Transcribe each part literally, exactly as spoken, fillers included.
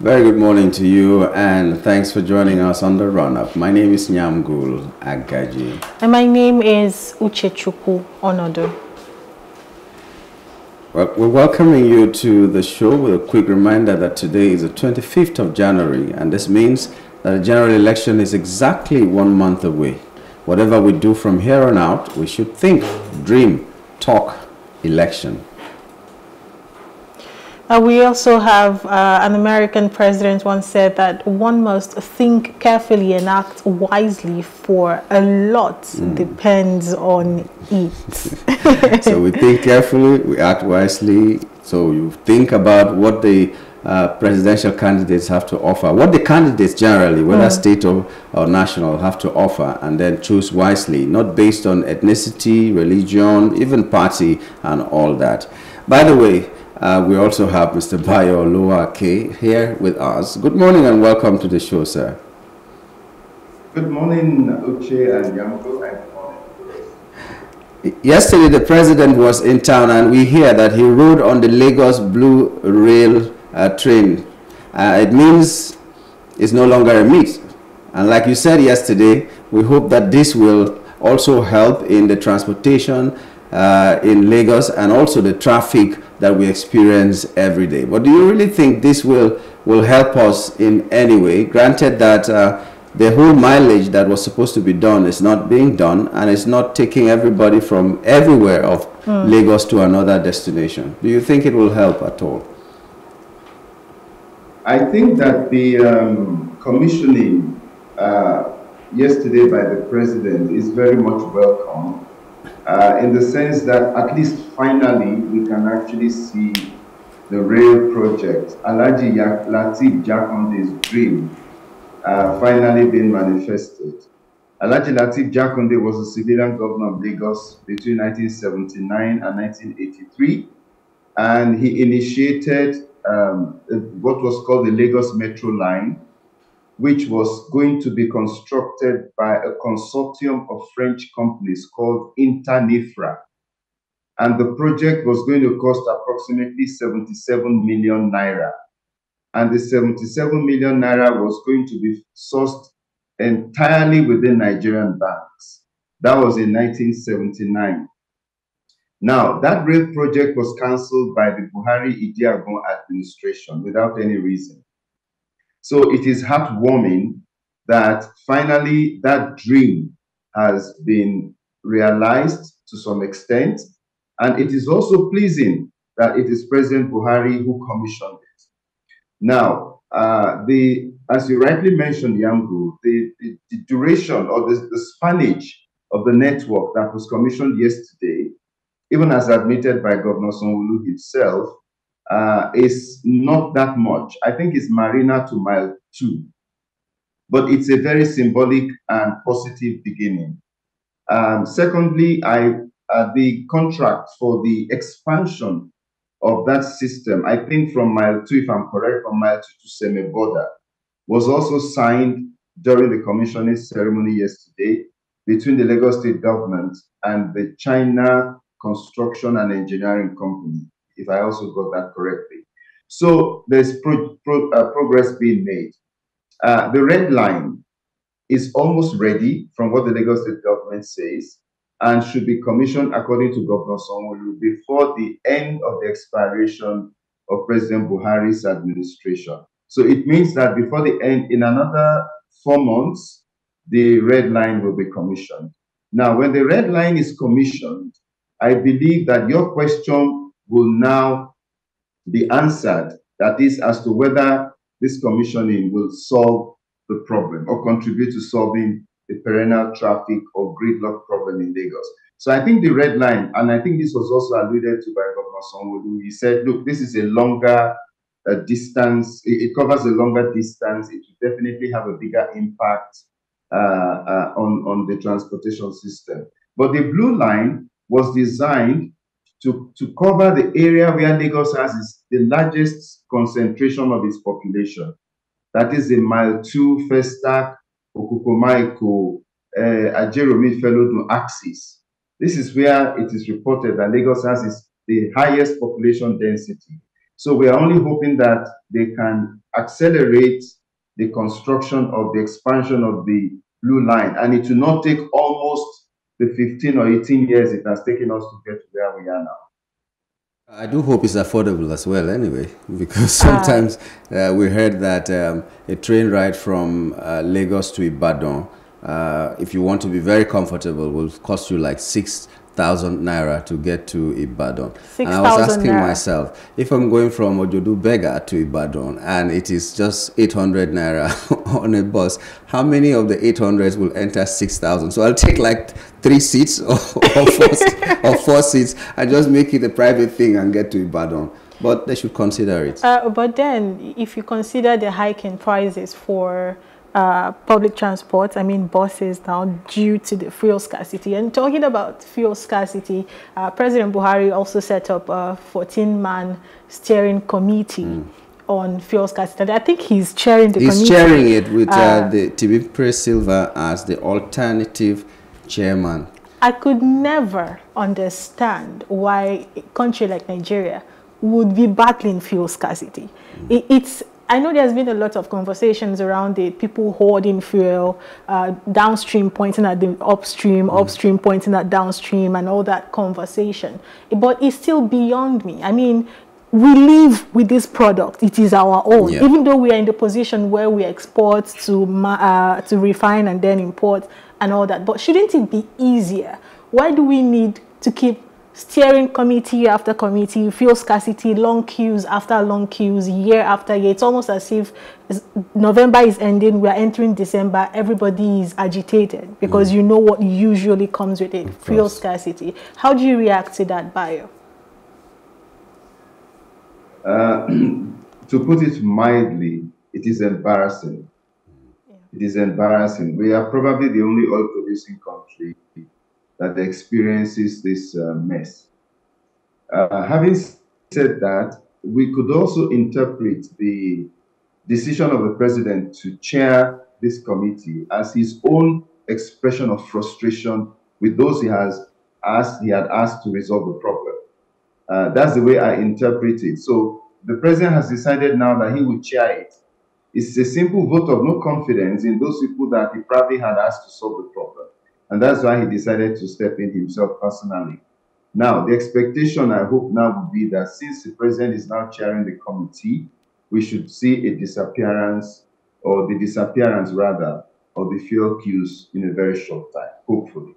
Very good morning to you, and thanks for joining us on the Roundup. My name is Nyamgul Agaji. And my name is Uche Chuku Onodu. Well, we're welcoming you to the show with a quick reminder that today is the twenty-fifth of January, and this means that the general election is exactly one month away. Whatever we do from here on out, we should think, dream, talk, election. Uh, we also have uh, an American president once said that one must think carefully and act wisely, for a lot mm. depends on it. So we think carefully, we act wisely. So you think about what the uh, presidential candidates have to offer, what the candidates generally, whether mm. state or, or national, have to offer, and then choose wisely, not based on ethnicity, religion, even party and all that. By the way, Uh, we also have Mister Bayo Loa K here with us. Good morning and welcome to the show, sir. Good morning, Uche and Yamko. Yesterday, the president was in town, and we hear that he rode on the Lagos Blue Rail uh, train. Uh, it means it's no longer a myth. And like you said yesterday, we hope that this will also help in the transportation uh, in Lagos and also the traffic that we experience every day. But do you really think this will, will help us in any way? Granted that uh, the whole mileage that was supposed to be done is not being done, and it's not taking everybody from everywhere of mm. Lagos to another destination. Do you think it will help at all? I think that the um, commissioning uh, yesterday by the president is very much welcome. Uh, in the sense that at least finally we can actually see the rail project, Alhaji Latif Jakande's dream, uh, finally being manifested. Alhaji Latif Jakande was a civilian governor of Lagos between nineteen seventy-nine and nineteen eighty-three, and he initiated um, what was called the Lagos Metro Line, which was going to be constructed by a consortium of French companies called InterNifra. And the project was going to cost approximately seventy-seven million naira. And the seventy-seven million naira was going to be sourced entirely within Nigerian banks. That was in nineteen seventy-nine. Now, that rail project was cancelled by the Buhari-Idiagbon administration without any reason. So it is heartwarming that finally that dream has been realized to some extent. And it is also pleasing that it is President Buhari who commissioned it. Now, uh, the, as you rightly mentioned, Yamgu, the, the, the duration or the, the spannage of the network that was commissioned yesterday, even as admitted by Governor Sanwo-Olu himself, Uh, is not that much. I think it's Marina to mile two. But it's a very symbolic and positive beginning. Um, secondly, I, uh, the contract for the expansion of that system, I think from mile two, if I'm correct, from mile two to Seme border, was also signed during the commissioning ceremony yesterday between the Lagos State government and the China Construction and Engineering Company, if I also got that correctly. So there's pro, pro, uh, progress being made. Uh, the red line is almost ready from what the Lagos State government says, and should be commissioned according to Governor Sanwo-Olu before the end of the expiration of President Buhari's administration. So it means that before the end, in another four months, the red line will be commissioned. Now, when the red line is commissioned, I believe that your question will now be answered, that is, as to whether this commissioning will solve the problem or contribute to solving the perennial traffic or gridlock problem in Lagos. So I think the red line, and I think this was also alluded to by Governor Sanwo-Olu, he said, look, this is a longer uh, distance, it, it covers a longer distance, it will definitely have a bigger impact uh, uh, on, on the transportation system. But the blue line was designed To, to cover the area where Lagos has is the largest concentration of its population. That is the mile two, Festac, Okukomaiko, uh, Ajeromi Felodun axis. This is where it is reported that Lagos has is the highest population density. So we are only hoping that they can accelerate the construction of the expansion of the Blue Line, and it will not take almost the fifteen or eighteen years it has taken us to get to where we are now. I do hope it's affordable as well anyway, because sometimes uh, we heard that um, a train ride from uh, Lagos to Ibadan, uh, if you want to be very comfortable, will cost you like six thousand naira to get to Ibadan. six, and I was asking naira. myself, if I'm going from Ojodu Bega to Ibadan and it is just eight hundred naira on a bus, how many of the eight hundreds will enter six thousand? So I'll take like three seats or, or, four, or four seats and just make it a private thing and get to Ibadan. But they should consider it. Uh, but then if you consider the hike in prices for Uh, public transport, I mean buses now, due to the fuel scarcity. And talking about fuel scarcity, uh, President Buhari also set up a fourteen man steering committee mm. on fuel scarcity. And I think he's chairing the he's committee. He's chairing it with uh, uh, the Timipre Sylva as the alternative chairman. I could never understand why a country like Nigeria would be battling fuel scarcity. Mm. It, it's I know there's been a lot of conversations around it, people hoarding fuel, uh, downstream pointing at the upstream, mm. upstream pointing at downstream, and all that conversation. But it's still beyond me. I mean, we live with this product. It is our own. Yeah. Even though we are in the position where we export to, uh, to refine and then import and all that. But shouldn't it be easier? Why do we need to keep steering committee after committee, fuel scarcity, long queues after long queues, year after year? It's almost as if November is ending, we are entering December, everybody is agitated because mm. you know what usually comes with it, fuel scarcity. How do you react to that, Bayo? Uh, to put it mildly, it is embarrassing. Yeah. It is embarrassing. We are probably the only oil-producing country that experiences this uh, mess. Uh, having said that, we could also interpret the decision of the president to chair this committee as his own expression of frustration with those he has asked, he had asked to resolve the problem. Uh, that's the way I interpret it. So the president has decided now that he will chair it. It's a simple vote of no confidence in those people that he probably had asked to solve the problem. And that's why he decided to step in himself personally. Now, the expectation, I hope, now would be that since the president is now chairing the committee, we should see a disappearance, or the disappearance rather, of the fuel queues in a very short time, hopefully.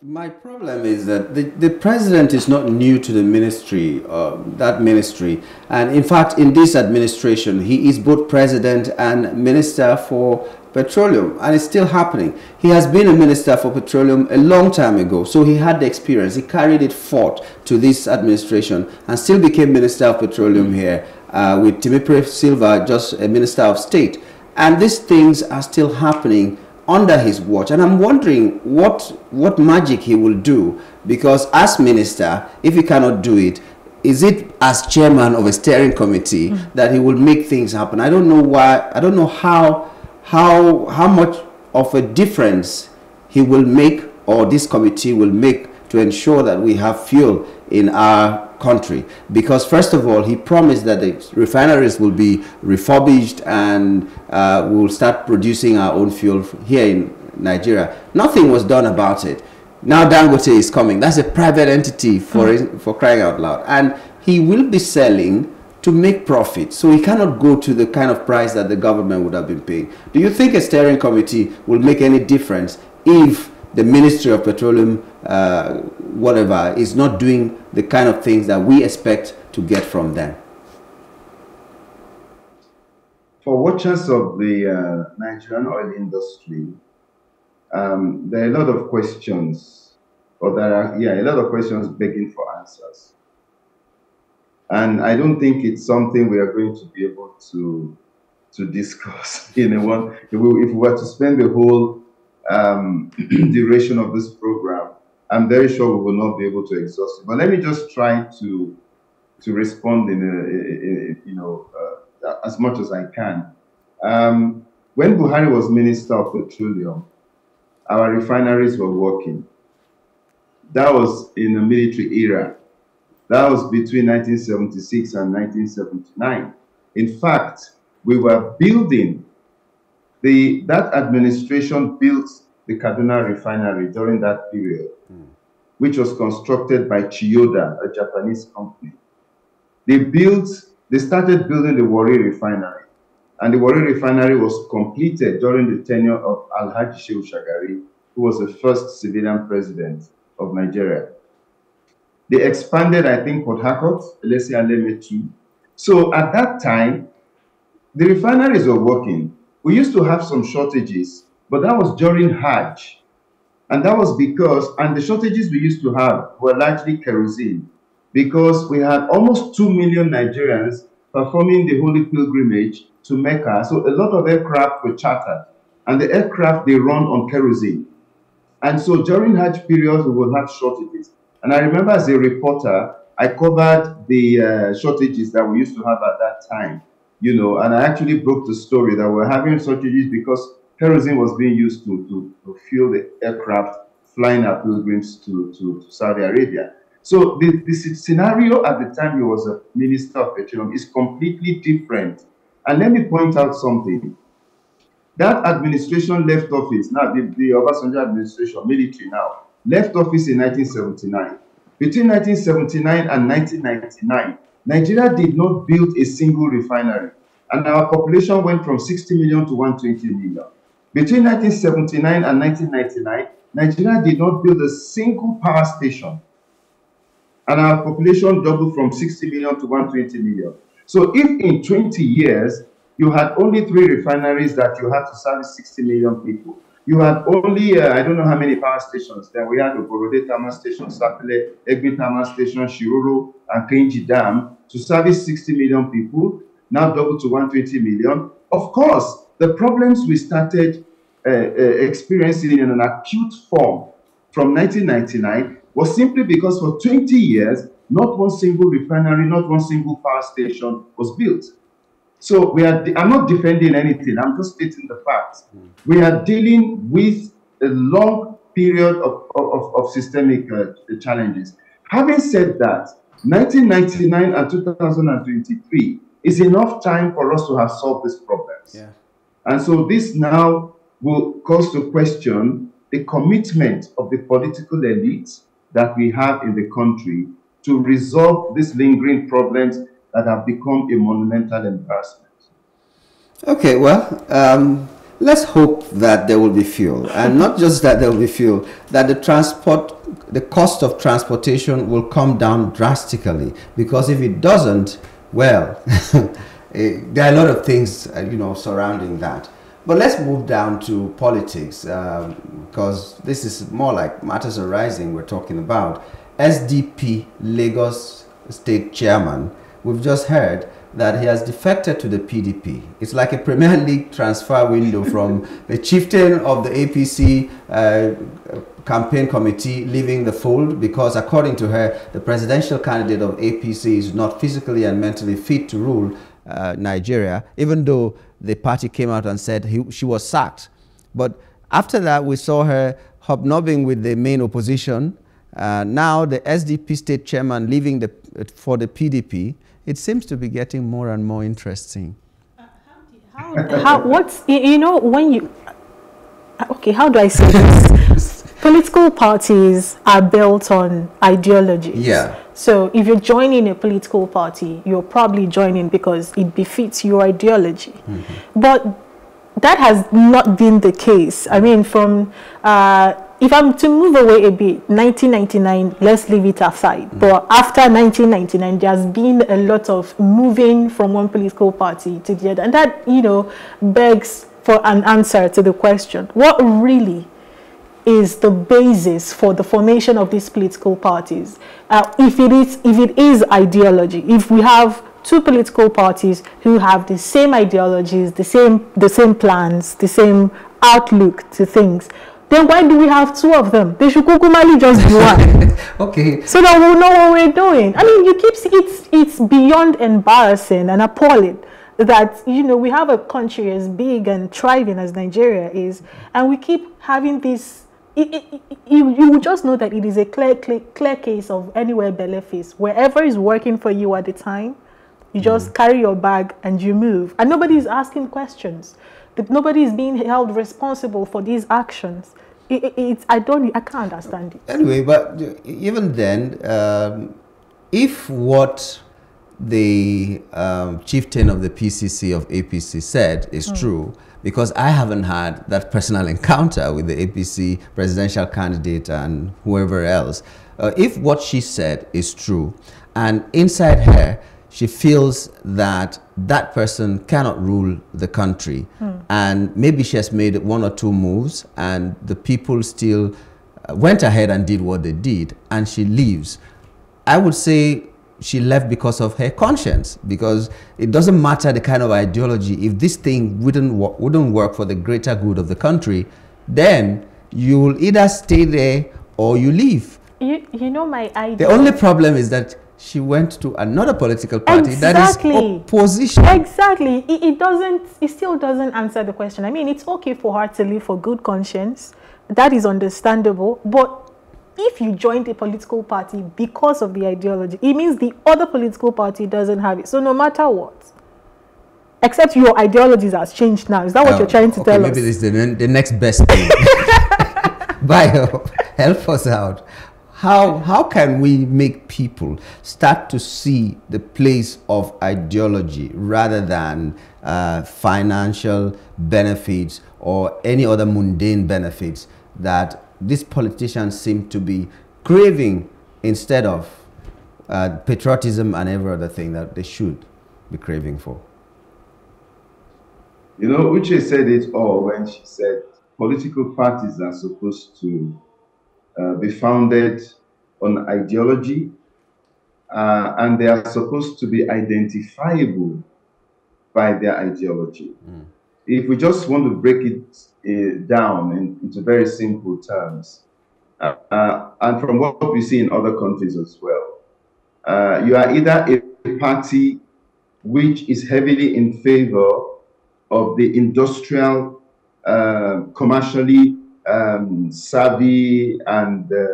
My problem is that the, the president is not new to the ministry, uh, that ministry. And in fact, in this administration, he is both president and minister for petroleum, and it's still happening. He has been a minister for petroleum a long time ago, so he had the experience. He carried it forth to this administration and still became minister of petroleum here uh, with Timipre Sylva, just a minister of state. And these things are still happening under his watch, and I'm wondering what what magic he will do, because as minister, if he cannot do it, is it as chairman of a steering committee mm. that he will make things happen? I don't know why. I don't know how how how much of a difference he will make, or this committee will make, to ensure that we have fuel in our country. Because first of all, he promised that the refineries will be refurbished and uh, we'll start producing our own fuel here in Nigeria. Nothing was done about it. Now Dangote is coming. That's a private entity, for, mm-hmm. for crying out loud. And he will be selling to make profit. So he cannot go to the kind of price that the government would have been paying. Do you think a steering committee will make any difference if the Ministry of Petroleum, uh, whatever, is not doing the kind of things that we expect to get from them? For watchers of the uh, Nigerian oil industry, um, there are a lot of questions, or there are, yeah, a lot of questions begging for answers. And I don't think it's something we are going to be able to, to discuss in a one, if we, if we were to spend the whole Um, duration of this program, I'm very sure we will not be able to exhaust it. But let me just try to to respond in a, a, a, you know uh, as much as I can. Um, when Buhari was Minister of Petroleum, our refineries were working. That was in the military era. That was between nineteen seventy-six and nineteen seventy-nine. In fact, we were building, the, that administration built the Kaduna refinery during that period, mm. which was constructed by Chiyoda, a Japanese company. They built, they started building the Warri refinery, and the Warri refinery was completed during the tenure of Alhaji Shehu Shagari, who was the first civilian president of Nigeria. They expanded, I think, Port Harcourt, Elese and Leme too. So at that time, the refineries were working. We used to have some shortages, but that was during Hajj. And that was because, and the shortages we used to have were largely kerosene, because we had almost two million Nigerians performing the holy pilgrimage to Mecca. So a lot of aircraft were chartered, and the aircraft, they run on kerosene. And so during Hajj periods, we would have shortages. And I remember as a reporter, I covered the uh, shortages that we used to have at that time, you know, and I actually broke the story that we're having shortages because kerosene was being used to, to, to fuel the aircraft flying our pilgrims to, to, to Saudi Arabia. So the, the scenario at the time he was a minister of petroleum is completely different. And let me point out something. That administration left office, now the, the Obasanjo administration, military now, left office in nineteen seventy-nine. Between nineteen seventy-nine and nineteen ninety-nine, Nigeria did not build a single refinery, and our population went from sixty million to one hundred twenty million. Between nineteen seventy-nine and nineteen ninety-nine, Nigeria did not build a single power station, and our population doubled from sixty million to one hundred twenty million. So if in twenty years, you had only three refineries that you had to service sixty million people, you had only, uh, I don't know how many power stations there. We had the Borode Tama Station, Sapele, Egbin Tama Station, Shiroro, and Kainji Dam to service sixty million people, now double to one hundred twenty million. Of course, the problems we started uh, uh, experiencing in an acute form from nineteen ninety-nine was simply because for twenty years, not one single refinery, not one single power station was built. So we are, I'm not defending anything, I'm just stating the facts. Mm. We are dealing with a long period of, of, of systemic uh, challenges. Having said that, nineteen ninety-nine and two thousand twenty-three is enough time for us to have solved these problems. Yeah. And so this now will cause to question the commitment of the political elite that we have in the country to resolve these lingering problems that have become a monumental embarrassment. Okay, well, um, let's hope that there will be fuel. And not just that there will be fuel, that the transport, the cost of transportation will come down drastically. Because if it doesn't, well, it, there are a lot of things, uh, you know, surrounding that. But let's move down to politics, um, because this is more like matters arising we're talking about. S D P Lagos State Chairman, we've just heard that he has defected to the P D P. It's like a Premier League transfer window from the chieftain of the A P C uh, campaign committee leaving the fold because, according to her, the presidential candidate of A P C is not physically and mentally fit to rule uh, Nigeria, even though the party came out and said he, she was sacked. But after that, we saw her hobnobbing with the main opposition. Uh, now, the S D P state chairman leaving the, uh, for the P D P, it seems to be getting more and more interesting. Uh, how, how, how, what's, you, you know, when you, okay, how do I say this? Political parties are built on ideologies. Yeah. So if you're joining a political party, you're probably joining because it befits your ideology. Mm-hmm. But that has not been the case. I mean, from... Uh, if I'm to move away a bit, nineteen ninety-nine, let's leave it aside. Mm. But after nineteen ninety-nine, there's been a lot of moving from one political party to the other. And that, you know, begs for an answer to the question, what really is the basis for the formation of these political parties? Uh, if it is, if it is ideology, if we have two political parties who have the same ideologies, the same, the same plans, the same outlook to things, then why do we have two of them? They should kukumali just be one. Okay. So that we'll know what we're doing. I mean, you keep it's it's beyond embarrassing and appalling that, you know, we have a country as big and thriving as Nigeria is, and we keep having these it, it, it, you, you will just know that it is a clear, clear, clear case of anywhere belly face. Wherever is working for you at the time, you just mm. carry your bag and you move. And nobody is asking questions. Nobody is being held responsible for these actions. It, it, it's, I don't, I can't understand it. Anyway, but even then, um, if what the um, chieftain of the P C C of A P C said is mm. true, because I haven't had that personal encounter with the A P C presidential candidate and whoever else. Uh, if what she said is true, and inside her, she feels that that person cannot rule the country, mm. and maybe she has made one or two moves, and the people still went ahead and did what they did, and she leaves. I would say she left because of her conscience, because it doesn't matter the kind of ideology. If this thing wouldn't work, wouldn't work for the greater good of the country, then you will either stay there or you leave. You, you know my idea. The only problem is that she went to another political party exactly. that is opposition. Exactly. It, it doesn't. It still doesn't answer the question. I mean, it's okay for her to leave for good conscience. That is understandable, but if you joined a political party because of the ideology, it means the other political party doesn't have it. So no matter what, except your ideologies has changed now. Is that what um, you're trying to okay, tell maybe us? Maybe this is the, the next best thing. Bayo, help us out. How, how can we make people start to see the place of ideology rather than uh, financial benefits or any other mundane benefits that these politicians seem to be craving instead of uh, patriotism and every other thing that they should be craving for? You know, Uche said it all when she said political parties are supposed to uh, be founded on ideology uh, and they are supposed to be identifiable by their ideology. Mm. If we just want to break it uh, down in, into very simple terms, uh, uh, and from what we see in other countries as well, uh, you are either a party which is heavily in favor of the industrial, uh, commercially um, savvy and uh,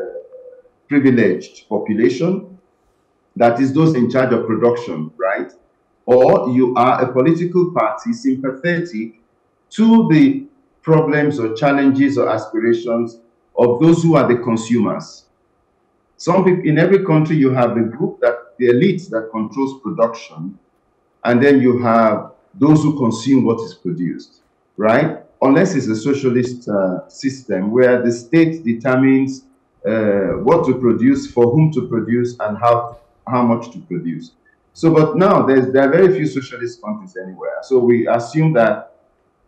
privileged population, that is those in charge of production, right? Or you are a political party sympathetic to the problems or challenges or aspirations of those who are the consumers. Some people, in every country, you have the group that, the elites that controls production, and then you have those who consume what is produced, right? Unless it's a socialist uh, system where the state determines uh, what to produce, for whom to produce, and how, how much to produce. So, but now there's, there are very few socialist countries anywhere. So we assume that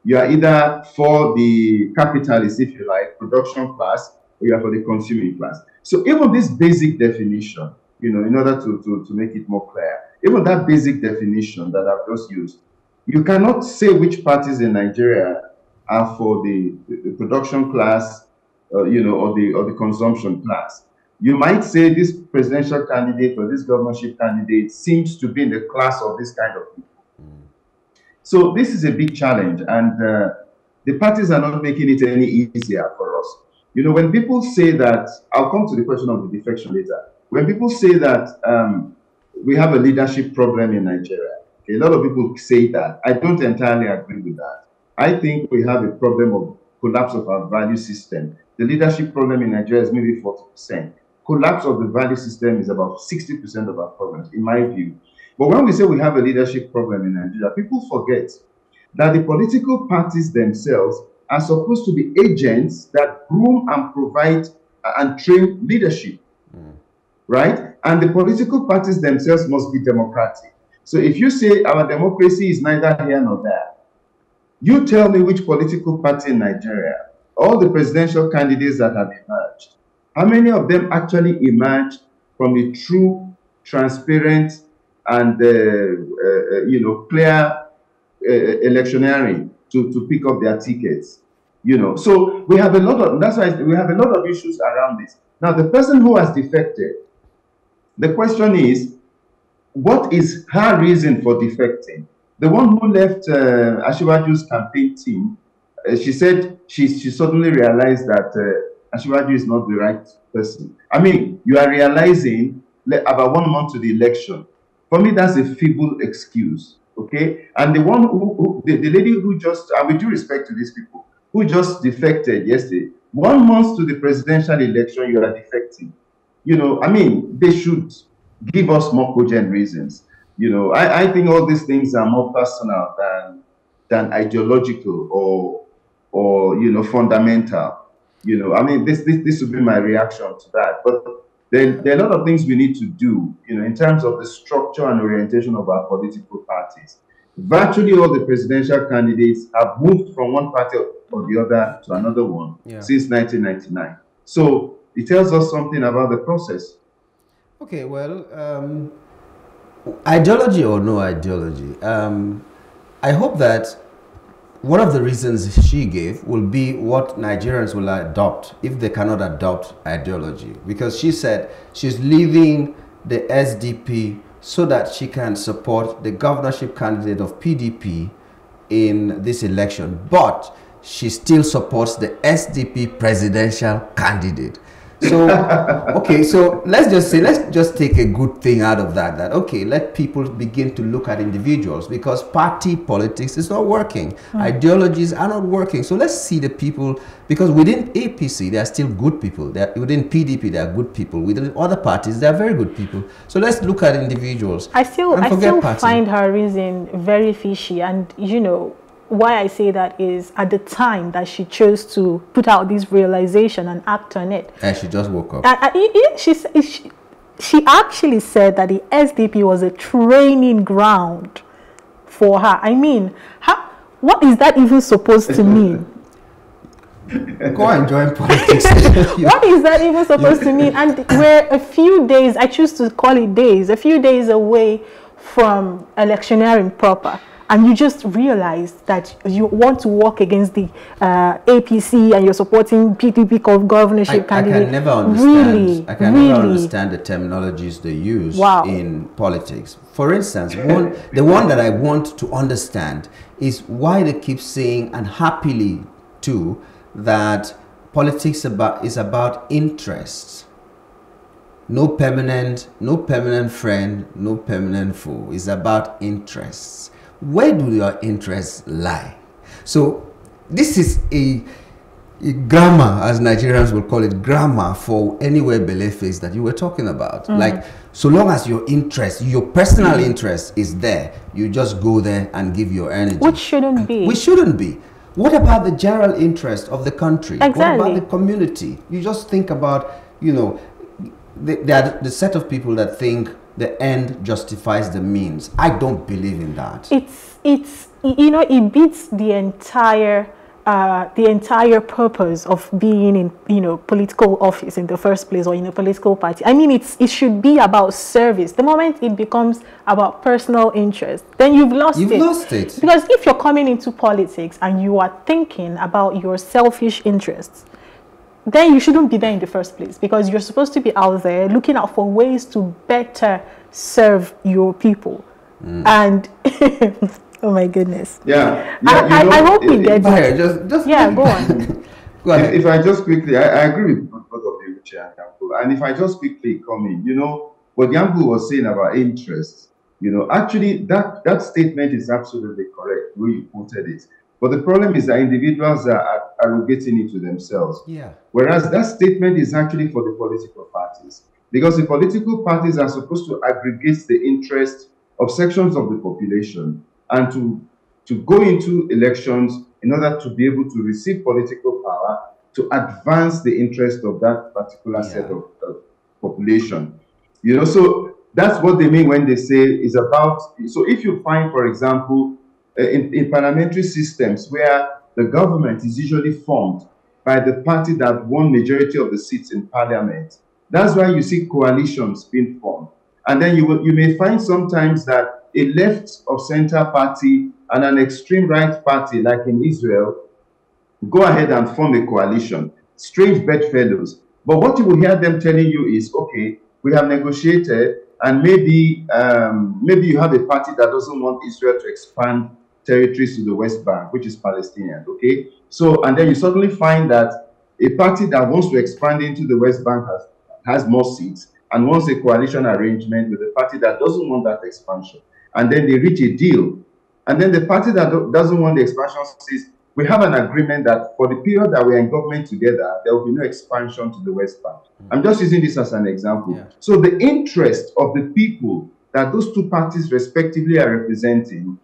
you are either for the capitalist, if you like, production class, or you are for the consuming class. So even this basic definition, you know, in order to, to, to make it more clear, even that basic definition that I've just used, you cannot say which parties in Nigeria are for the, the production class, uh, you know, or the, or the consumption class. You might say this presidential candidate or this governorship candidate seems to be in the class of this kind of people. Mm. So this is a big challenge, and uh, the parties are not making it any easier for us. You know, when people say that, I'll come to the question of the defection later. When people say that um, we have a leadership problem in Nigeria, a lot of people say that. I don't entirely agree with that. I think we have a problem of collapse of our value system. The leadership problem in Nigeria is maybe forty percent. Collapse of the value system is about sixty percent of our problems, in my view. But when we say we have a leadership problem in Nigeria, people forget that the political parties themselves are supposed to be agents that groom and provide and train leadership, mm. right? And the political parties themselves must be democratic. So if you say our democracy is neither here nor there, you tell me which political party in Nigeria, all the presidential candidates that have emerged, how many of them actually emerged from a true, transparent, and uh, uh, you know, clear uh, electioneering to, to pick up their tickets? You know, so we have a lot of that's why we have a lot of issues around this. Now, the person who has defected, the question is, what is her reason for defecting? The one who left uh, Ashiwaju's campaign team, uh, she said she she suddenly realized that. Uh, Ashiwaju is not the right person. I mean, you are realizing about one month to the election. For me, that's a feeble excuse, okay? And the one who, who the, the lady who just, and with due respect to these people, who just defected yesterday, one month to the presidential election, you are defecting. You know, I mean, they should give us more cogent reasons. You know, I, I think all these things are more personal than than ideological or or you know fundamental. You know, I mean, this this this would be my reaction to that. But there, there are a lot of things we need to do, you know, in terms of the structure and orientation of our political parties. Virtually all the presidential candidates have moved from one party or the other to another one yeah. since nineteen ninety-nine. So it tells us something about the process. Okay, well, um, ideology or no ideology, um, I hope that one of the reasons she gave will be what Nigerians will adopt if they cannot adopt ideology. Because she said she's leaving the S D P so that she can support the governorship candidate of P D P in this election. But she still supports the S D P presidential candidate. So, okay, so let's just say, let's just take a good thing out of that, that, okay, let people begin to look at individuals because party politics is not working. Mm. Ideologies are not working. So let's see the people, because within A P C, there are still good people. There, within P D P, there are good people. Within other parties, there are very good people. So let's look at individuals. I still, I still find her reason very fishy, and, you know, why I say that is at the time that she chose to put out this realization and act on it. And she just woke up. And, and she, she, she actually said that the S D P was a training ground for her. I mean, how, what is that even supposed to mean? Go and join politics. What is that even supposed to mean? And we're a few days, I choose to call it days, a few days away from electioneering proper. And you just realize that you want to walk against the uh, A P C and you're supporting P D P governorship I, candidate. I can never understand. Really, I can really. never understand the terminologies they use wow. in politics. For instance, one, the one that I want to understand is why they keep saying, and happily too, that politics about is about interests. No permanent, no permanent friend, no permanent foe. It's about interests. Where do your interests lie? So this is a, a grammar, as Nigerians will call it, grammar for anywhere beliefs that you were talking about. Mm-hmm. Like, so long as your interest, your personal interest is there, you just go there and give your energy. Which shouldn't be. Which shouldn't be. What about the general interest of the country? Exactly. What about the community? You just think about, you know, the, the, the set of people that think the end justifies the means. I don't believe in that. It's, it's you know, it beats the entire, uh, the entire purpose of being in, you know, political office in the first place or in a political party. I mean, it's, it should be about service. The moment it becomes about personal interest, then you've lost you've it. You've lost it. Because if you're coming into politics and you are thinking about your selfish interests, then you shouldn't be there in the first place, because you're supposed to be out there looking out for ways to better serve your people. Mm. And, oh my goodness. Yeah. yeah I, you know, I, I hope we get it. Just, just yeah, go on. Go ahead. If, if I just quickly, I, I agree with both of you, Uche and Nyamgul. And if I just quickly come in, you know, what Nyamgul was saying about interests, you know, actually that, that statement is absolutely correct, the way you quoted it. But the problem is that individuals are arrogating it to themselves. Yeah. Whereas that statement is actually for the political parties. Because the political parties are supposed to aggregate the interest of sections of the population and to, to go into elections in order to be able to receive political power to advance the interest of that particular yeah. set of, of population. You know, so that's what they mean when they say is about, so if you find, for example, In, in parliamentary systems where the government is usually formed by the party that won majority of the seats in parliament. That's why you see coalitions being formed. And then you, will, you may find sometimes that a left of center party and an extreme right party, like in Israel, go ahead and form a coalition. Strange bedfellows. But what you will hear them telling you is, okay, we have negotiated, and maybe, um, maybe you have a party that doesn't want Israel to expand territories to the West Bank, which is Palestinian, okay? So, and then you suddenly find that A party that wants to expand into the West Bank has, has more seats and wants a coalition arrangement with a party that doesn't want that expansion. And then they reach a deal. And then the party that doesn't want the expansion says, we have an agreement that for the period that we're in government together, there will be no expansion to the West Bank. Mm-hmm. I'm just using this as an example. Yeah. So the interest of the people that those two parties respectively are representing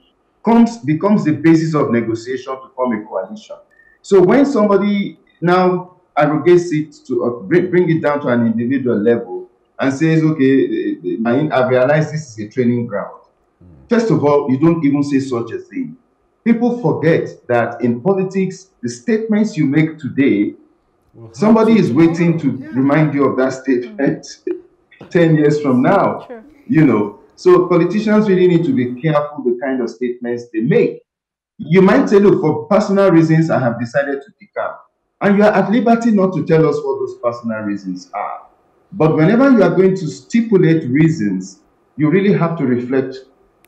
comes becomes the basis of negotiation to form a coalition. So when somebody now arrogates it to uh, bring, bring it down to an individual level and says, okay, I realize this is a training ground. Mm-hmm. First of all, you don't even say such a thing. People forget that in politics, the statements you make today, well, somebody is waiting to yeah. remind you of that statement mm. ten years from now, sure. you know. So politicians really need to be careful the kind of statements they make. You might say, look, for personal reasons, I have decided to decamp. And you are at liberty not to tell us what those personal reasons are. But whenever you are going to stipulate reasons, you really have to reflect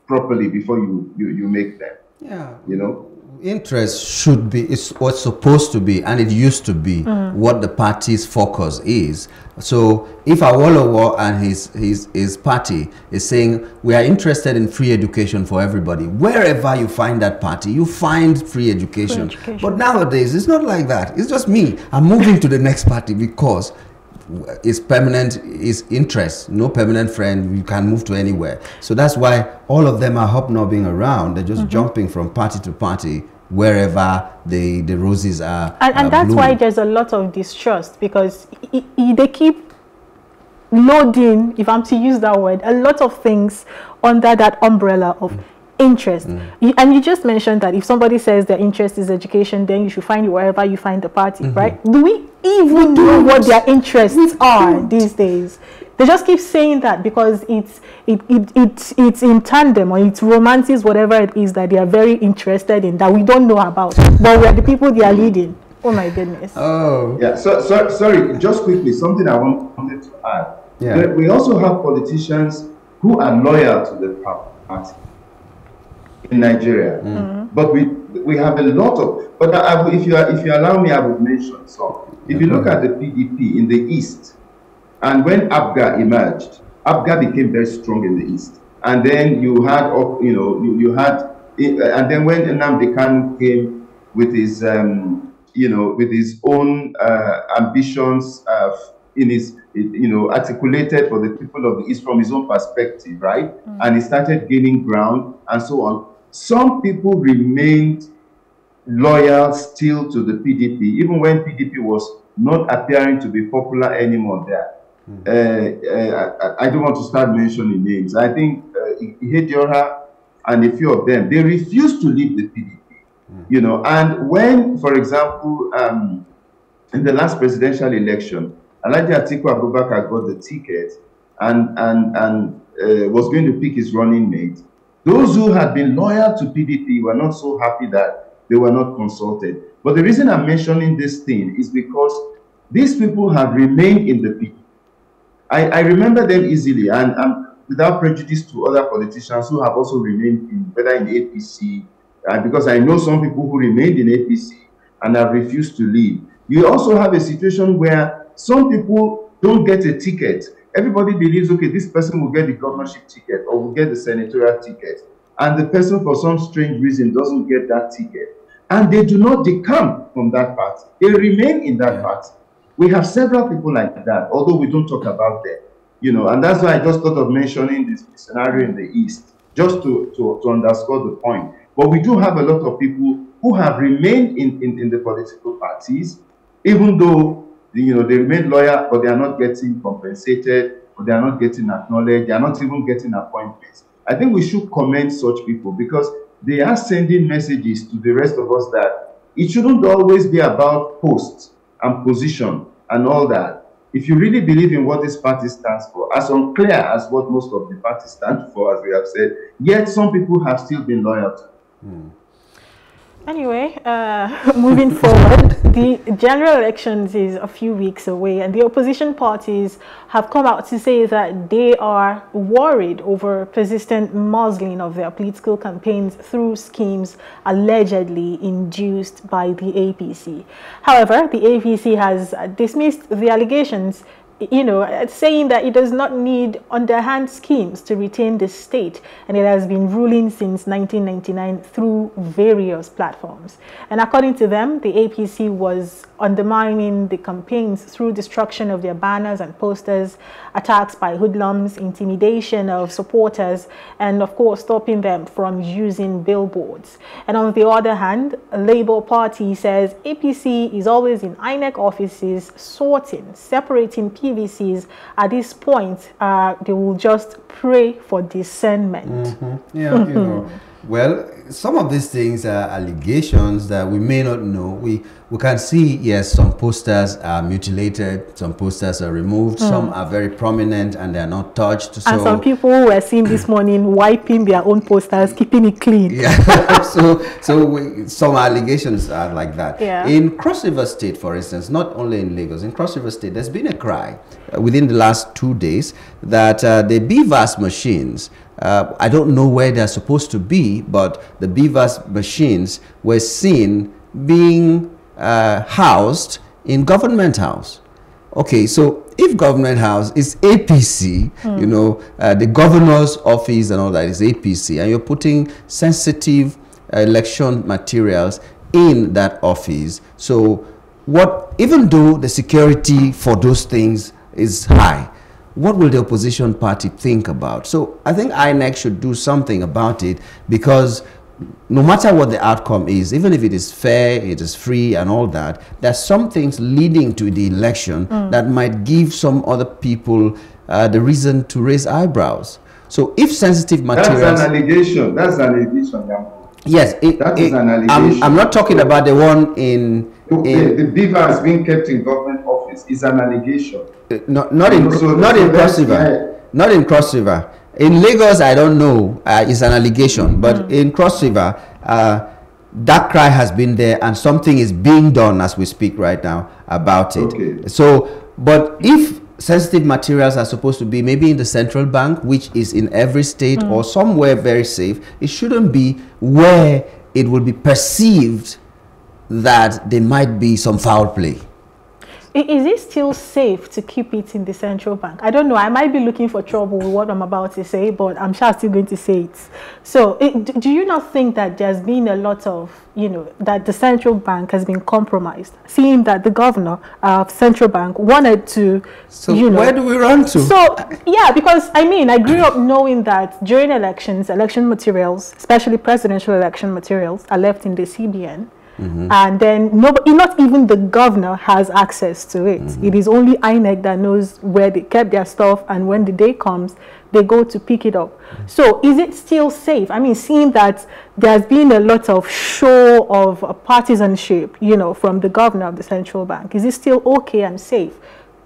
properly before you, you, you make them. Yeah, you know, interest should be, it's what's supposed to be, and it used to be mm. what the party's focus is. So if Awolowo and his, his, his party is saying, we are interested in free education for everybody, wherever you find that party, you find free education. Free education. But nowadays, it's not like that. It's just me. I'm moving to the next party because it's permanent, is interest, no permanent friend, you can move to anywhere. So that's why all of them are hobnobbing around, they're just mm-hmm. jumping from party to party wherever the, the roses are. And, and are that's blooming. Why there's a lot of distrust, because it, it, they keep loading, if I'm to use that word, a lot of things under that umbrella of mm. interest. Mm. You, and you just mentioned that if somebody says their interest is education, then you should find it wherever you find the party, mm-hmm. right? Do we even we know what their interests we are don't. These days? They just keep saying that because it's it, it, it it's in tandem, or it's romances, whatever it is that they are very interested in that we don't know about, but we're the people they are leading. Oh my goodness. Oh. Yeah, so, so sorry, just quickly, something I wanted to add. Yeah. But we also have politicians who are loyal to the party. In Nigeria, mm. but we we have a lot of. But I, if you if you allow me, I would mention some. If you look at the P D P in the east, and when ABGA emerged, ABGA became very strong in the east. And then you had, you know, you, you had, and then when Nnamdi Kanu came with his, um, you know, with his own uh, ambitions, uh, in his, you know, articulated for the people of the east from his own perspective, right? Mm. And he started gaining ground and so on. Some people remained loyal still to the P D P, even when P D P was not appearing to be popular anymore there. Mm. Uh, uh, I, I don't want to start mentioning names. I think uh, Ihediora and a few of them, they refused to leave the P D P, mm. you know. And when, for example, um, in the last presidential election, Alhaji Atiku Abubakar got the ticket and, and, and uh, was going to pick his running mate. Those who had been loyal to P D P were not so happy that they were not consulted. But the reason I'm mentioning this thing is because these people have remained in the P D P. I, I remember them easily, and, and without prejudice to other politicians who have also remained in, whether in A P C, uh, because I know some people who remained in A P C and have refused to leave. You also have a situation where some people don't get a ticket. Everybody believes, okay, this person will get the governorship ticket or will get the senatorial ticket. And the person, for some strange reason, doesn't get that ticket. And they do not decamp from that party. They remain in that party. We have several people like that, although we don't talk about them. You know, and that's why I just thought of mentioning this scenario in the East, just to, to, to underscore the point. But we do have a lot of people who have remained in, in, in the political parties, even though, you know, they remain loyal, but they are not getting compensated, or they are not getting acknowledged, they are not even getting appointments. I think we should commend such people, because they are sending messages to the rest of us that it shouldn't always be about posts and position and all that. If you really believe in what this party stands for, as unclear as what most of the parties stand for, as we have said, yet some people have still been loyal to. Mm. Anyway, uh, moving forward, the general elections is a few weeks away, and the opposition parties have come out to say that they are worried over persistent muzzling of their political campaigns through schemes allegedly induced by the A P C. However, the A P C has dismissed the allegations, you know, saying that it does not need underhand schemes to retain the state, and it has been ruling since nineteen ninety-nine through various platforms. And according to them, the A P C was undermining the campaigns through destruction of their banners and posters, attacks by hoodlums, intimidation of supporters, and of course stopping them from using billboards. And on the other hand, Labour Party says A P C is always in I N E C offices sorting, separating P V Cs. At this point, uh, they will just pray for discernment. Mm-hmm. Yeah, you know. Well, some of these things are allegations that we may not know. We we can see, yes, some posters are mutilated, some posters are removed, mm. some are very prominent and they are not touched. So, and some people who were seen this morning wiping their own posters, keeping it clean. Yeah. so so we, some allegations are like that. Yeah. In Cross River State, for instance, not only in Lagos, in Cross River State, there's been a cry uh, within the last two days that uh, the B V A S machines, Uh, I don't know where they're supposed to be, but the B V A S machines were seen being uh, housed in Government House. Okay, so if Government House is A P C, mm. you know, uh, the governor's office and all that is A P C, and you're putting sensitive uh, election materials in that office. So what, even though the security for those things is high, what will the opposition party think about? So I think I N E C should do something about it, because no matter what the outcome is, even if it is fair, it is free and all that, there's some things leading to the election mm. that might give some other people uh, the reason to raise eyebrows. So if sensitive materials... That's an allegation. That's an allegation, yeah. Yes, it, that it, is an allegation. I'm, I'm not talking about the one in... Okay, in the beaver has been kept in government office is an allegation. Uh, not, not, in, so not, in Cross River, not in Cross River. In Lagos, I don't know. Uh, it's an allegation. But mm. in Cross River, uh, that cry has been there, and something is being done as we speak right now about it. Okay. So, but if sensitive materials are supposed to be maybe in the central bank, which is in every state, mm. or somewhere very safe, it shouldn't be where it will be perceived that there might be some foul play. Is it still safe to keep it in the central bank? I don't know. I might be looking for trouble with what I'm about to say, but I'm sure I'm still going to say it. So it, do you not think that there's been a lot of, you know, that the central bank has been compromised, seeing that the governor of central bank wanted to, so you know, where do we run to? So, yeah, because, I mean, I grew up knowing that during elections, election materials, especially presidential election materials, are left in the C B N. Mm-hmm. And then nobody, not even the governor has access to it. Mm-hmm. It is only I N E C that knows where they kept their stuff, and when the day comes, they go to pick it up. Mm-hmm. So is it still safe? I mean, seeing that there's been a lot of show of uh, partisanship, you know, from the governor of the central bank, is it still okay and safe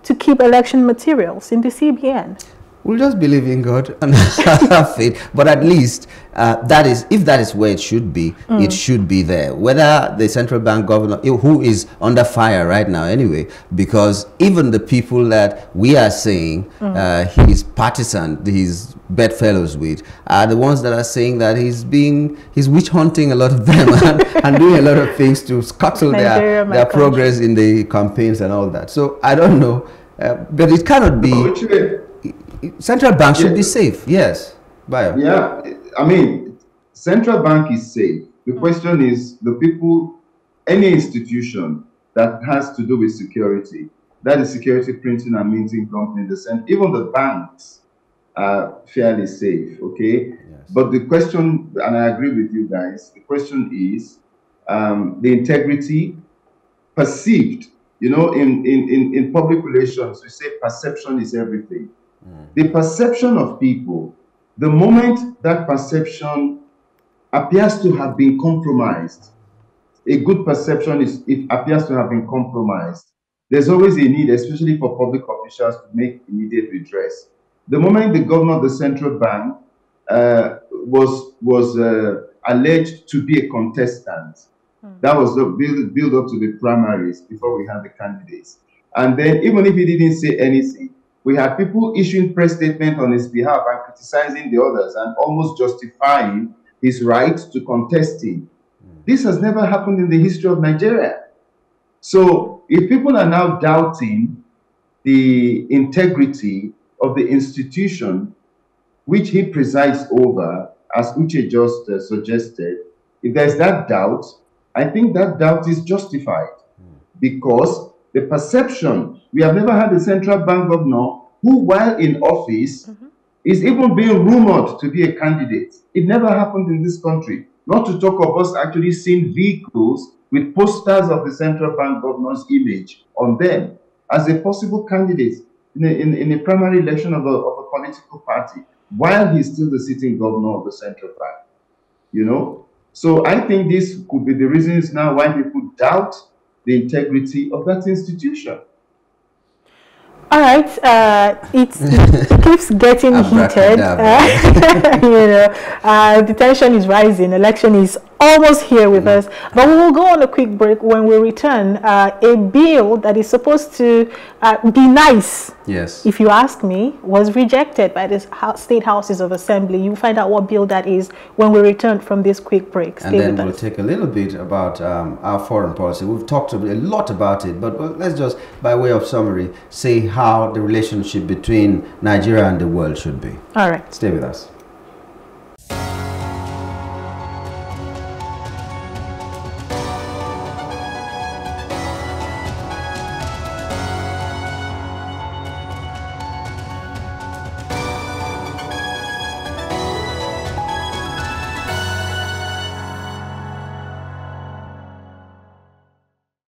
to keep election materials in the C B N? We'll just believe in God and have faith. But at least, uh, that is, if that is where it should be, mm. it should be there. Whether the central bank governor, who is under fire right now anyway, because even the people that we are saying mm. uh, he's partisan, he's bedfellows with, are the ones that are saying that he's being, he's witch hunting a lot of them and, and doing a lot of things to scuttle their, their progress in the campaigns and all that. So I don't know, uh, but it cannot be... Central bank should yeah. be safe, yes. Bayo. Yeah, I mean, central bank is safe. The question is, the people, any institution that has to do with security, that is security printing and minting company, the cent even the banks are fairly safe, okay? Yes. But the question, and I agree with you guys, the question is um, the integrity perceived. You know, in, in, in, in public relations, we say perception is everything. Mm. The perception of people, the moment that perception appears to have been compromised, a good perception is, it appears to have been compromised. There's always a need, especially for public officials, to make immediate redress. The moment the governor of the central bank uh, was, was uh, alleged to be a contestant, Mm. That was built build up to the primaries before we had the candidates. And then even if he didn't say anything, we had people issuing press statements on his behalf and criticizing the others and almost justifying his right to contest him. Mm. This has never happened in the history of Nigeria. So if people are now doubting the integrity of the institution which he presides over, as Uche just uh, suggested, if there's that doubt, I think that doubt is justified, mm. because the perception, we have never had a central bank governor who, while in office, mm-hmm. is even being rumored to be a candidate. It never happened in this country. Not to talk of us actually seeing vehicles with posters of the central bank governor's image on them as a possible candidate in a, in, in a primary election of a, of a political party, while he's still the sitting governor of the central bank, you know? So I think this could be the reasons now why people doubt the integrity of that institution. All right, uh, it keeps getting I'm heated. Up, uh, you know, uh, the tension is rising. Election is almost here with mm. us, but we will go on a quick break. When we return, uh, a bill that is supposed to uh, be nice, yes, if you ask me, was rejected by the state houses of assembly. You find out what bill that is when we return from this quick break. Stay and then with we'll us. Take a little bit about um, our foreign policy. We've talked a lot about it, but let's just, by way of summary, say how. How the relationship between Nigeria and the world should be. All right. Stay with us.